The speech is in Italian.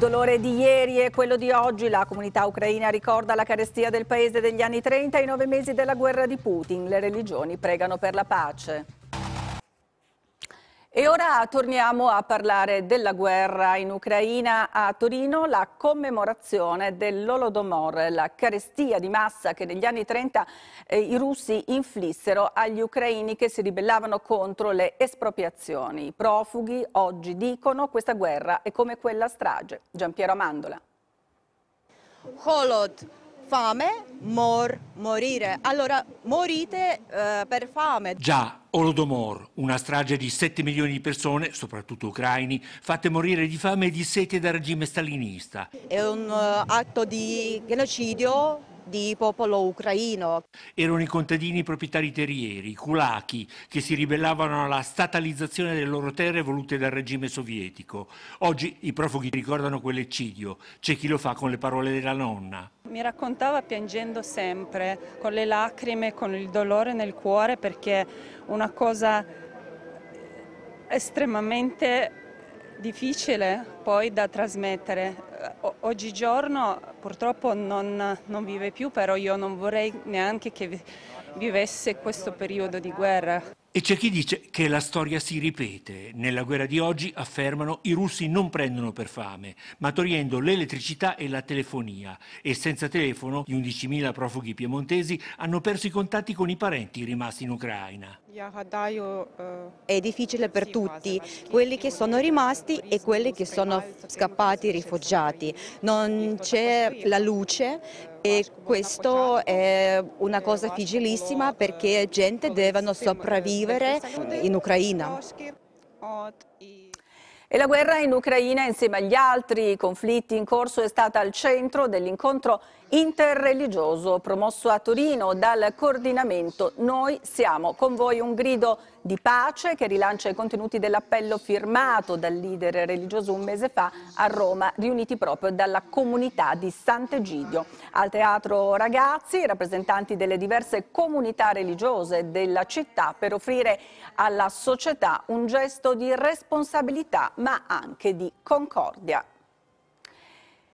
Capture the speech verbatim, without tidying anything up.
Il dolore di ieri e quello di oggi, la comunità ucraina ricorda la carestia del paese degli anni trenta e i nove mesi della guerra di Putin. Le religioni pregano per la pace. E ora torniamo a parlare della guerra in Ucraina. A Torino la commemorazione dell'Holodomor, la carestia di massa che negli anni trenta eh, i russi inflissero agli ucraini che si ribellavano contro le espropriazioni. I profughi oggi dicono che questa guerra è come quella strage. Giampiero Amandola. Holod. Fame, mor, morire. Allora morite eh, per fame. Già, Holodomor, una strage di sette milioni di persone, soprattutto ucraini, fatte morire di fame e di sete dal regime stalinista. È un uh, atto di genocidio di popolo ucraino. Erano i contadini proprietari terrieri, i kulaki, che si ribellavano alla statalizzazione delle loro terre volute dal regime sovietico. Oggi i profughi ricordano quell'eccidio, c'è chi lo fa con le parole della nonna. Mi raccontava piangendo sempre, con le lacrime, con il dolore nel cuore, perché una cosa estremamente difficile poi da trasmettere. Oggigiorno purtroppo non, non vive più, però io non vorrei neanche che vivesse questo periodo di guerra. E c'è chi dice che la storia si ripete. Nella guerra di oggi, affermano, i russi non prendono per fame, ma togliendo l'elettricità e la telefonia. E senza telefono, gli undicimila profughi piemontesi hanno perso i contatti con i parenti rimasti in Ucraina. È difficile per tutti, quelli che sono rimasti e quelli che sono scappati, rifugiati. Non c'è la luce e questo è una cosa difficilissima perché gente deve sopravvivere in Ucraina. E la guerra in Ucraina, insieme agli altri conflitti in corso, è stata al centro dell'incontro interreligioso promosso a Torino dal coordinamento Noi siamo con voi, un grido di pace che rilancia i contenuti dell'appello firmato dal leader religioso un mese fa a Roma, riuniti proprio dalla comunità di Sant'Egidio. Al teatro Ragazzi, rappresentanti delle diverse comunità religiose della città per offrire alla società un gesto di responsabilità ma anche di concordia.